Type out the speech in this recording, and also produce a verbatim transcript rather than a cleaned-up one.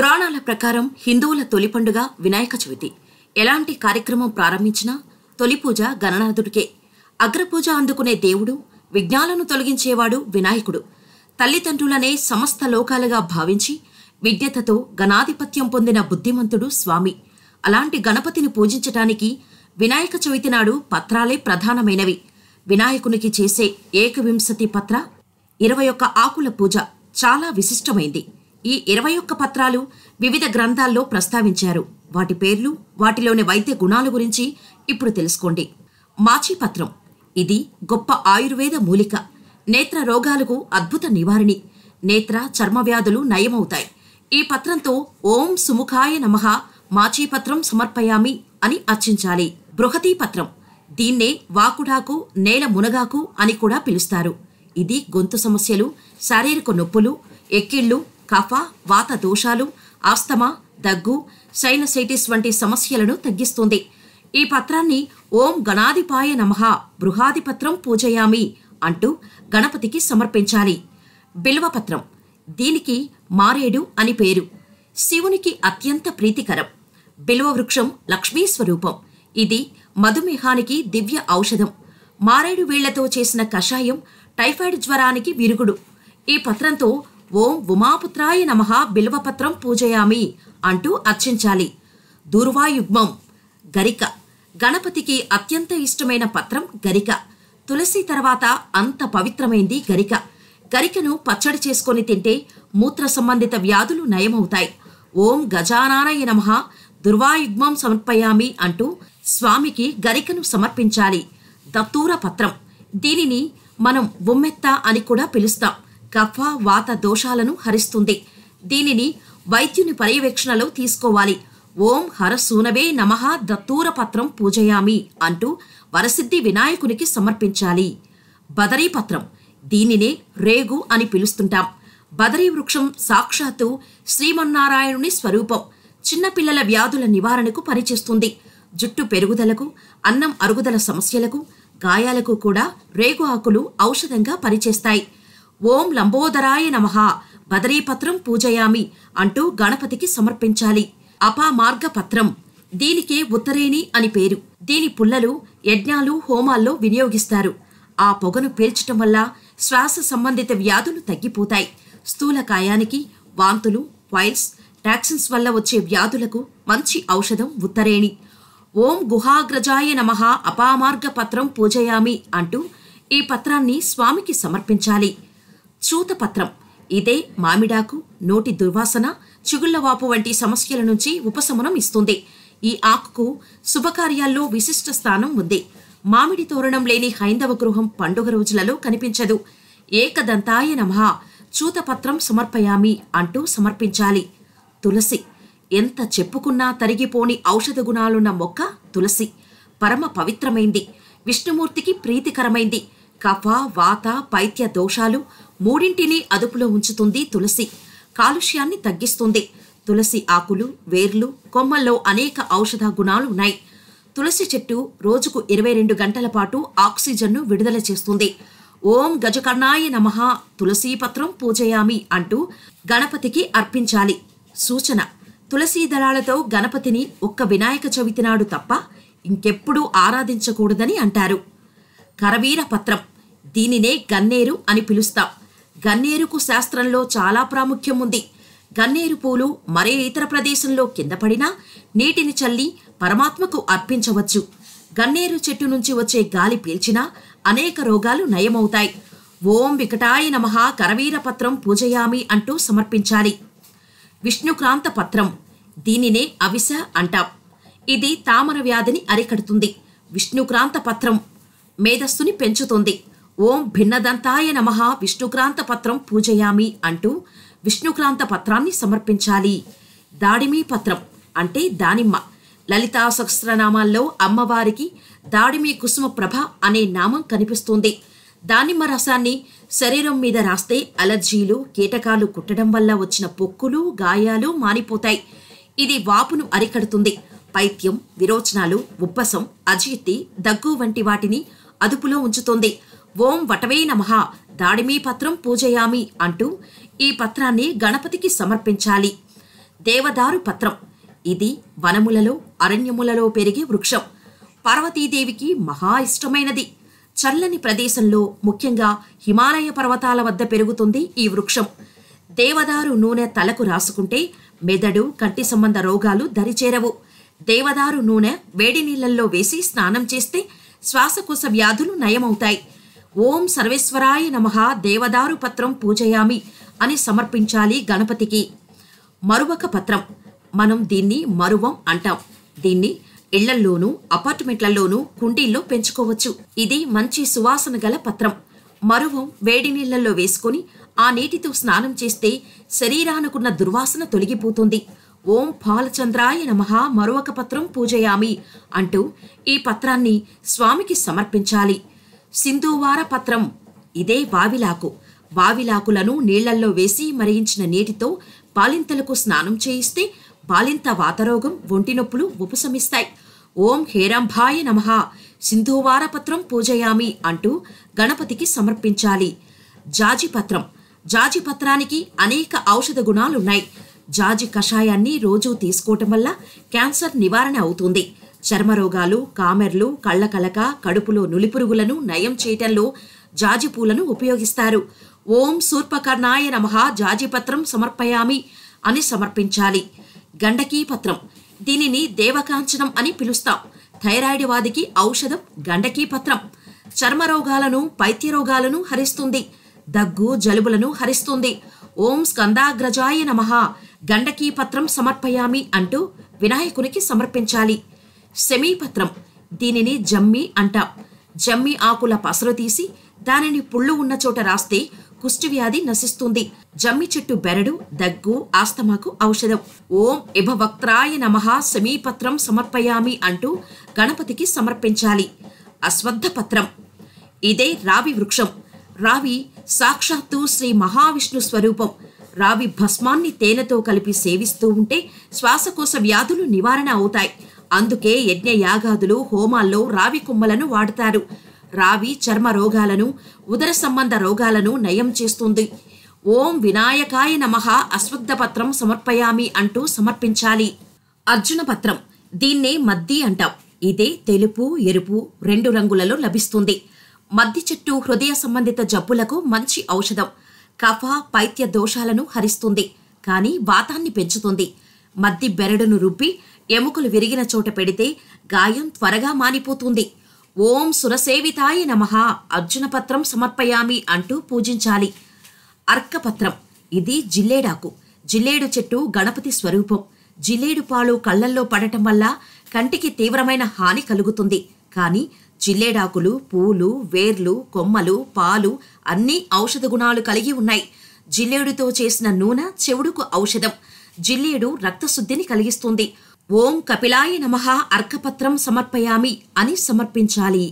పురాణాల ప్రకారం హిందువుల తొలి పండుగ వినాయక చవితి. ఎలాంటి కార్యక్రమం ప్రారంభించినా తొలి పూజ గణనాథుడికే. అగ్రపూజ అందుకునే దేవుడు, విజ్ఞాలను తొలగించేవాడు వినాయకుడు. తల్లిదండ్రులనే సమస్త లోకాలుగా భావించి విజ్ఞతతో గణాధిపత్యం పొందిన బుద్ధిమంతుడు స్వామి. అలాంటి గణపతిని పూజించటానికి వినాయక చవితి నాడు పత్రాలే ప్రధానమైనవి. వినాయకునికి చేసే ఏకవింశతి పత్ర ఇరవై ఒక్క ఆకుల పూజ చాలా విశిష్టమైంది. ఈ ఇరవై ఒక్క పత్రాలు వివిధ గ్రంథాల్లో ప్రస్తావించారు. వాటి పేర్లు, వాటిలోని వైద్య గుణాల గురించి ఇప్పుడు తెలుసుకోండి. మాచిపత్రం, ఇది గొప్ప ఆయుర్వేద మూలిక. నేత్ర రోగాలకు అద్భుత నివారణి. నేత్ర చర్మ వ్యాధులు నయమవుతాయి. ఈ పత్రంతో ఓం సుముఖాయ నమః మాచిపత్రం సమర్పయామి అని అర్చించాలి. బృహతీ పత్రం, దీన్నే వాకుడాకు, నేల మునగాకు అని కూడా పిలుస్తారు. ఇది గొంతు సమస్యలు, శారీరక నొప్పులు, ఎక్కిళ్ళు, కఫ, వాత దోషాలు, ఆస్తమా, దగ్గు, సైనసైటిస్ వంటి సమస్యలను తగ్గిస్తుంది. ఈ పత్రాన్ని ఓం గణాధిపాయ నమః బృహాధిపత్రం పూజయామి అంటూ గణపతికి సమర్పించాలి. బిల్వపత్రం, దీనికి మారేడు అని పేరు. శివునికి అత్యంత ప్రీతికరం. బిల్వ వృక్షం లక్ష్మీ స్వరూపం. ఇది మధుమేహానికి దివ్య ఔషధం. మారేడు వీళ్లతో చేసిన కషాయం టైఫాయిడ్ జ్వరానికి విరుగుడు. ఈ పత్రంతో ఓం ఉమాపుత్రాయ నమః బిల్వపత్రం పూజయామి అంటూ అర్చించాలి. దూర్వాయుగ్మం, గరిక. గణపతికి అత్యంత ఇష్టమైన పత్రం గరిక. తులసి తర్వాత అంత పవిత్రమైంది గరిక. గరికను పచ్చడి చేసుకొని తింటే మూత్ర సంబంధిత వ్యాధులు నయమవుతాయి. ఓం గజానాయ నమః దుర్వాయుగ్మం సమర్పయామి అంటూ స్వామికి గరికను సమర్పించాలి. దత్తూర పత్రం, దీనిని మనం బొమ్మెత్త అని కూడా పిలుస్తాం. కఫ, వాత దోషాలను హరిస్తుంది. దీనిని వైద్యుని పర్యవేక్షణలో తీసుకోవాలి. ఓం హరసూనవే నమః దత్తూర పత్రం పూజయామి అంటూ వరసిద్ధి వినాయకునికి సమర్పించాలి. బదరీ పత్రం, దీనినే రేగు అని పిలుస్తుంటాం. బదరీ వృక్షం సాక్షాత్తు శ్రీమన్నారాయణుని స్వరూపం. చిన్నపిల్లల వ్యాధుల నివారణకు పనిచేస్తుంది. జుట్టు పెరుగుదలకు, అన్నం అరుగుదల సమస్యలకు, గాయాలకు కూడా రేగు ఆకులు ఔషధంగా పనిచేస్తాయి. ఓం లంబోదరాయ నమః బదరీపత్రం పూజయామి అంటూ గణపతికి సమర్పించాలి. అపామార్గపత్రం, దీనికే ఉత్తరేణి అని పేరు. దీని పుల్లలు యజ్ఞాలు, హోమాల్లో వినియోగిస్తారు. ఆ పొగను పీల్చటం వల్ల శ్వాస సంబంధిత వ్యాధులు తగ్గిపోతాయి. స్థూలకాయానికి, వాంతులు, వైల్స్, టాక్సిన్స్ వల్ల వచ్చే వ్యాధులకు మంచి ఔషధం ఉత్తరేణి. ఓం గుహాగ్రజాయ నమః అపామార్గపత్రం పూజయామి అంటూ ఈ పత్రాన్ని స్వామికి సమర్పించాలి. చూతపత్రం, ఇదే మామిడాకు, నోటి దుర్వాసన, చిగుళ్లవాపు వంటి సమస్యల నుంచి ఉపశమనం ఇస్తుంది. ఈ ఆకుకు శుభకార్యాల్లో విశిష్ట స్థానం ఉంది. మామిడి తోరణం లేని హైందవ గృహం పండుగ రోజులలో కనిపించదు. ఏకదంతాయ నమః చూతపత్రం సమర్పయామి అంటూ సమర్పించాలి. తులసి, ఎంత చెప్పుకున్నా తరిగిపోని ఔషధ గుణాలున్న మొక్క తులసి. పరమ పవిత్రమైంది, విష్ణుమూర్తికి ప్రీతికరమైంది. కఫ, వాత, పైత్య దోషాలు మూడింటినీ అదుపులో ఉంచుతుంది తులసి. కాలుష్యాన్ని తగ్గిస్తుంది. తులసి ఆకులు, వేర్లు, కొమ్మల్లో అనేక ఔషధ గుణాలు ఉన్నాయి. తులసి చెట్టు రోజుకు ఇరవై రెండు గంటల పాటు ఆక్సిజన్ను విడుదల చేస్తుంది. ఓం గజకర్ణాయ నమః తులసీపత్రం పూజయామి అంటూ గణపతికి అర్పించాలి. సూచన: తులసీ దళాలతో గణపతిని ఒక్క వినాయక చవితి నాడు తప్ప ఇంకెప్పుడూ ఆరాధించకూడదని అంటారు. కరవీర పత్రం, దీనినే గన్నేరు అని పిలుస్తాం. గన్నేరుకు శాస్త్రంలో చాలా ప్రాముఖ్యం ఉంది. గన్నేరు పూలు మరే ఇతర ప్రదేశంలో కింద పడినా నీటిని చల్లి పరమాత్మకు అర్పించవచ్చు. గన్నేరు చెట్టు నుంచి వచ్చే గాలి పీల్చినా అనేక రోగాలు నయమవుతాయి. ఓం వికటాయ నమః కరవీర పత్రం పూజయామి అంటూ సమర్పించాలి. విష్ణుక్రాంత పత్రం, దీనినే అవిస అంటాం. ఇది తామర వ్యాధిని అరికడుతుంది. విష్ణుక్రాంత పత్రం మేధస్సుని పెంచుతుంది. ఓం భిన్నదంతాయ నమః విష్ణుక్రాంత పత్రం పూజయామి అంటూ విష్ణుక్రాంత పత్రాన్ని సమర్పించాలి. దాడిమీ పత్రం అంటే దానిమ్మ. లలితా సహస్రనామాల్లో అమ్మవారికి దాడిమీ కుసుమ ప్రభ అనే నామం కనిపిస్తుంది. దానిమ్మ రసాన్ని శరీరం మీద రాస్తే అలర్జీలు, కీటకాలు కుట్టడం వల్ల వచ్చిన పొక్కులు, గాయాలు మానిపోతాయి. ఇది వాపును అరికడుతుంది. పైత్యం, విరోచనాలు, ఉబ్బసం, అజీర్తి, దగ్గు వంటి వాటిని అదుపులో ఉంచుతుంది. ఓం వటవే నమః దాడిమీ పత్రం పూజయామి అంటూ ఈ పత్రాన్ని గణపతికి సమర్పించాలి. దేవదారు పత్రం. ఇది వనములలో అరణ్యములలో పెరిగే వృక్షం. పార్వతీదేవికి మహా ఇష్టమైనది. చల్లని ప్రదేశంలో ముఖ్యంగా హిమాలయ పర్వతాల వద్ద పెరుగుతుంది ఈ వృక్షం. దేవదారు నూనె తలకు రాసుకుంటే మెదడు, కంటి సంబంధ రోగాలు దరిచేరవు. దేవదారు నూనె వేడి నీళ్లలో వేసి స్నానం చేస్తే శ్వాసకోశ వ్యాధులు నయమవుతాయి. ఓం సర్వేశ్వరాయ నమః దేవదారు పత్రం పూజయామి అని సమర్పించాలి గణపతికి. మరువక పత్రం, మనం దీన్ని మరువం అంటాం. దీన్ని ఇళ్లల్లోనూ అపార్ట్మెంట్లలోనూ కుండీల్లో పెంచుకోవచ్చు. ఇది మంచి సువాసన గల పత్రం. మరువం వేడి నీళ్లలో వేసుకొని ఆ నీటితో స్నానం చేస్తే శరీరానికున్న దుర్వాసన తొలగిపోతుంది. ఓం పాలచంద్రాయ నమః మరువక పత్రం పూజయామి అంటూ ఈ పత్రాన్ని స్వామికి సమర్పించాలి. సింధూవార పత్రం, ఇదే వావిలాకు. వావిలాకులను నీళ్లల్లో వేసి మరిగించిన నీటితో బాలింతలకు స్నానం చేయిస్తే బాలింత వాతరోగం, ఒంటి నొప్పులు ఉపశమిస్తాయి. ఓం హేరంభాయ నమః సింధూవార పత్రం పూజయామి అంటూ గణపతికి సమర్పించాలి. జాజిపత్రం, జాజిపత్రానికి అనేక ఔషధ గుణాలున్నాయి. జాజి కషాయాన్ని రోజూ తీసుకోవటం వల్ల క్యాన్సర్ నివారణ అవుతుంది. చర్మరోగాలు, కామెర్లు, కళ్ళ కలక, కడుపులో నులిపురుగులను నయం చేయటంలో జాజి పూలను ఉపయోగిస్తారు. ఓం శూర్పకర్ణాయ నమః జాజిపత్రం సమర్పయామి అని సమర్పించాలి. గండకీ పత్రం, దీనిని దేవకాంచనం అని పిలుస్తాం. థైరాయిడ్ వ్యాధికి ఔషధం గండకీ పత్రం. చర్మరోగాలను, పైత్య రోగాలను హరిస్తుంది. దగ్గు, జలుబులను హరిస్తుంది. ఓం స్కందాగ్రజాయ నమః గండకీ పత్రం సమర్పయామి అంటూ వినాయకునికి సమర్పించాలి. శమీపత్రం, దీనిని జమ్మి అంటాం. జమ్మి ఆకుల పసరు తీసి దానిని పుళ్ళు ఉన్న చోట రాస్తే కుష్ఠవ్యాధి నశిస్తుంది. జమ్మి చెట్టు బెరడు దగ్గు, ఆస్తమాకు ఔషధం. ఓం ఇభవక్త్రాయ నమః శమీపత్రం సమర్పయామి అంటూ గణపతికి సమర్పించాలి. అశ్వత్థపత్రం, ఇదే రావి వృక్షం. రావి సాక్షాత్తు శ్రీ మహావిష్ణు స్వరూపం. రావి భస్మాన్ని తేనెతో కలిపి సేవిస్తూ ఉంటే శ్వాసకోశ వ్యాధులు నివారణ అవుతాయి. అందుకే యజ్ఞ యాగాదులు, హోమాల్లో రావి కొమ్మలను వాడతారు. రావి చర్మ రోగాలను, ఉదర సంబంధ రోగాలను నయం చేస్తుంది. ఓం వినాయకాయ నమః అశ్వత్థ పత్రం సమర్పయామి అంటూ సమర్పించాలి. అర్జున పత్రం, దీన్నే మద్ది అంటాం. ఇదే తెలుపు, ఎరుపు రెండు రంగులలో లభిస్తుంది. మద్ది చెట్టు హృదయ సంబంధిత జబ్బులకు మంచి ఔషధం. కఫ, పైత్య దోషాలను హరిస్తుంది, కానీ వాతాన్ని పెంచుతుంది. మద్ది బెరడును రుబ్బి ఎముకలు విరిగిన చోట పెడితే గాయం త్వరగా మానిపోతుంది. ఓం సురసేవితాయ నమః అర్జున పత్రం సమర్పయామి అంటూ పూజించాలి. అర్కపత్రం, ఇది జిల్లేడాకు. జిల్లేడు చెట్టు గణపతి స్వరూపం. జిల్లేడు పాలు కళ్ళల్లో పడటం వల్ల కంటికి తీవ్రమైన హాని కలుగుతుంది. కానీ జిల్లేడాకులు, పూలు, వేర్లు, కొమ్మలు, పాలు అన్నీ ఔషధ గుణాలు కలిగి ఉన్నాయి. జిల్లేడుతో చేసిన నూనె చెవుడుకు ఔషధం. జిల్లేడు రక్తశుద్ధిని కలిగిస్తుంది. ఓం కపిలాయ నమః అర్కపత్రం సమర్పయామి అని సమర్పించాలి.